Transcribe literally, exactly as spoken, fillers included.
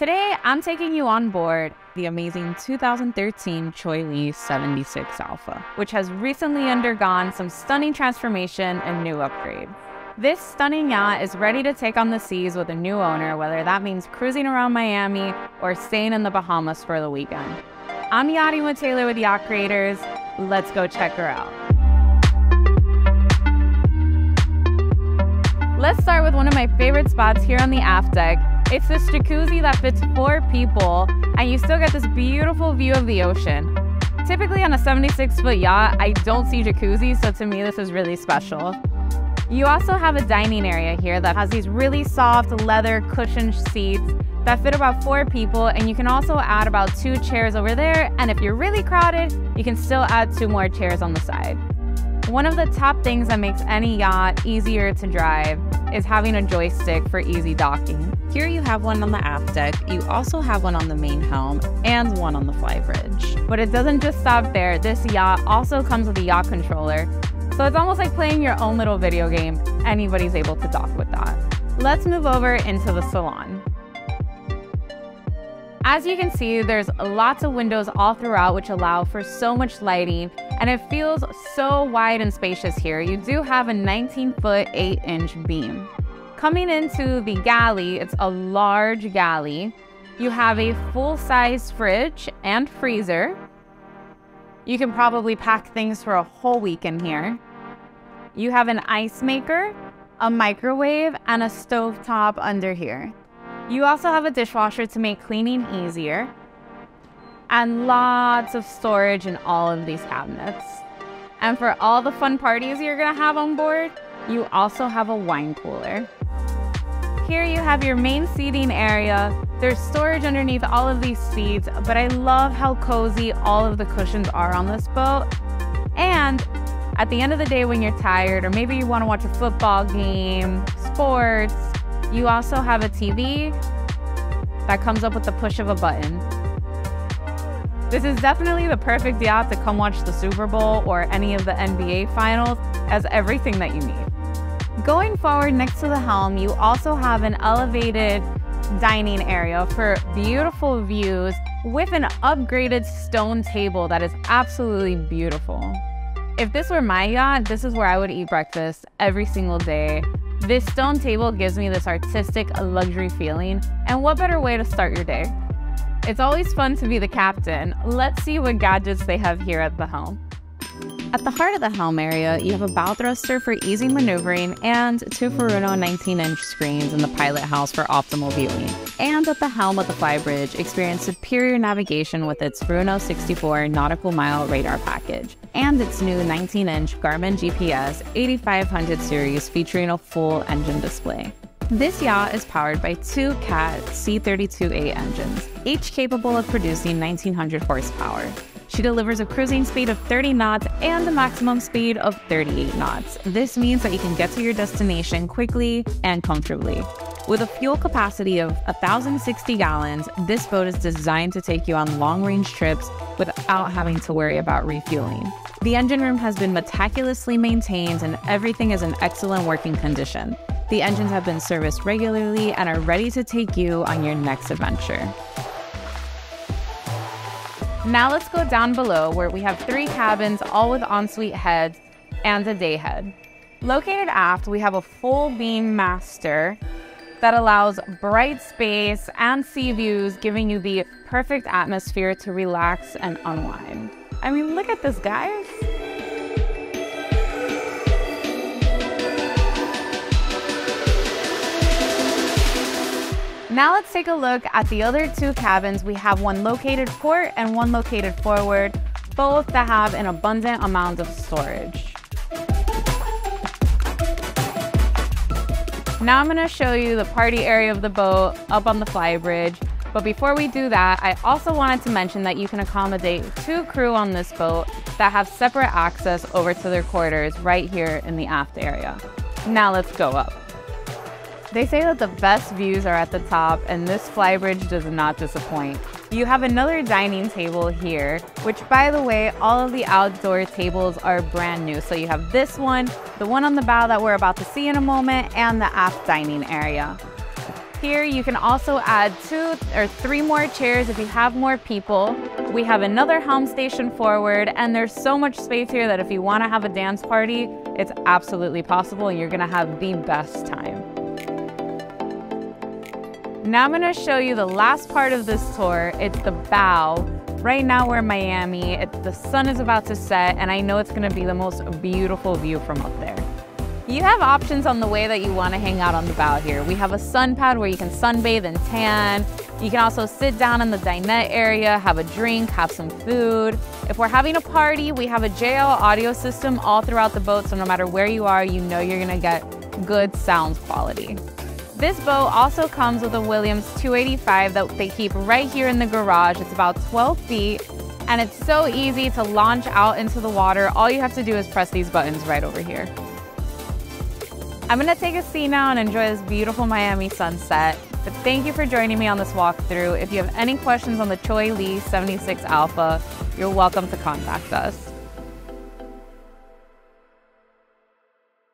Today, I'm taking you on board the amazing two thousand thirteen Cheoy Lee seventy-six Alpha, which has recently undergone some stunning transformation and new upgrades. This stunning yacht is ready to take on the seas with a new owner, whether that means cruising around Miami or staying in the Bahamas for the weekend. I'm Yadi Ma Taylor with Yacht Creators. Let's go check her out. Let's start with one of my favorite spots here on the aft deck. It's this jacuzzi that fits four people, and you still get this beautiful view of the ocean. Typically on a seventy-six foot yacht, I don't see jacuzzis, so to me this is really special. You also have a dining area here that has these really soft leather cushioned seats that fit about four people, and you can also add about two chairs over there, and if you're really crowded, you can still add two more chairs on the side. One of the top things that makes any yacht easier to drive is having a joystick for easy docking. Here you have one on the aft deck, you also have one on the main helm, and one on the flybridge. But it doesn't just stop there, this yacht also comes with a yacht controller, so it's almost like playing your own little video game. Anybody's able to dock with that. Let's move over into the salon. As you can see, there's lots of windows all throughout which allow for so much lighting, and it feels so wide and spacious here. You do have a nineteen foot eight inch beam. Coming into the galley, it's a large galley. You have a full-size fridge and freezer. You can probably pack things for a whole week in here. You have an ice maker, a microwave, and a stovetop under here. You also have a dishwasher to make cleaning easier, and lots of storage in all of these cabinets. And for all the fun parties you're gonna have on board, you also have a wine cooler. Here you have your main seating area. There's storage underneath all of these seats, but I love how cozy all of the cushions are on this boat. And at the end of the day, when you're tired, or maybe you wanna watch a football game, sports, you also have a T V that comes up with the push of a button. This is definitely the perfect yacht to come watch the Super Bowl or any of the N B A finals, as everything that you need. Going forward next to the helm, you also have an elevated dining area for beautiful views with an upgraded stone table that is absolutely beautiful. If this were my yacht, this is where I would eat breakfast every single day. This stone table gives me this artistic luxury feeling, and what better way to start your day? It's always fun to be the captain. Let's see what gadgets they have here at the helm. At the heart of the helm area, you have a bow thruster for easy maneuvering and two Furuno nineteen inch screens in the pilot house for optimal viewing. And at the helm of the flybridge, experience superior navigation with its Furuno sixty-four nautical mile radar package and its new nineteen inch Garmin G P S eighty-five hundred series featuring a full engine display. This yacht is powered by two CAT C thirty-two A engines, each capable of producing nineteen hundred horsepower. She delivers a cruising speed of thirty knots and a maximum speed of thirty-eight knots. This means that you can get to your destination quickly and comfortably. With a fuel capacity of one thousand sixty gallons, this boat is designed to take you on long-range trips without having to worry about refueling. The engine room has been meticulously maintained and everything is in excellent working condition. The engines have been serviced regularly and are ready to take you on your next adventure. Now let's go down below where we have three cabins, all with ensuite heads and a day head. Located aft, we have a full beam master that allows bright space and sea views, giving you the perfect atmosphere to relax and unwind. I mean, look at this, guys. Now let's take a look at the other two cabins. We have one located port and one located forward, both that have an abundant amount of storage. Now I'm gonna show you the party area of the boat up on the flybridge. But before we do that, I also wanted to mention that you can accommodate two crew on this boat that have separate access over to their quarters right here in the aft area. Now let's go up. They say that the best views are at the top, and this flybridge does not disappoint. You have another dining table here, which, by the way, all of the outdoor tables are brand new. So you have this one, the one on the bow that we're about to see in a moment, and the aft dining area. here. You can also add two or three more chairs if you have more people. We have another helm station forward, and there's so much space here that if you want to have a dance party, it's absolutely possible, and you're going to have the best time. Now I'm going to show you the last part of this tour. It's the bow. Right now we're in Miami. It's, the sun is about to set, and I know it's going to be the most beautiful view from up there. You have options on the way that you want to hang out on the bow here. We have a sun pad where you can sunbathe and tan. You can also sit down in the dinette area, have a drink, have some food. If we're having a party, we have a J L audio system all throughout the boat, so no matter where you are, you know you're gonna get good sound quality. This boat also comes with a Williams two eighty-five that they keep right here in the garage. It's about twelve feet, and it's so easy to launch out into the water. All you have to do is press these buttons right over here. I'm gonna take a seat now and enjoy this beautiful Miami sunset. But thank you for joining me on this walkthrough. If you have any questions on the Cheoy Lee seventy-six Alpha, you're welcome to contact us.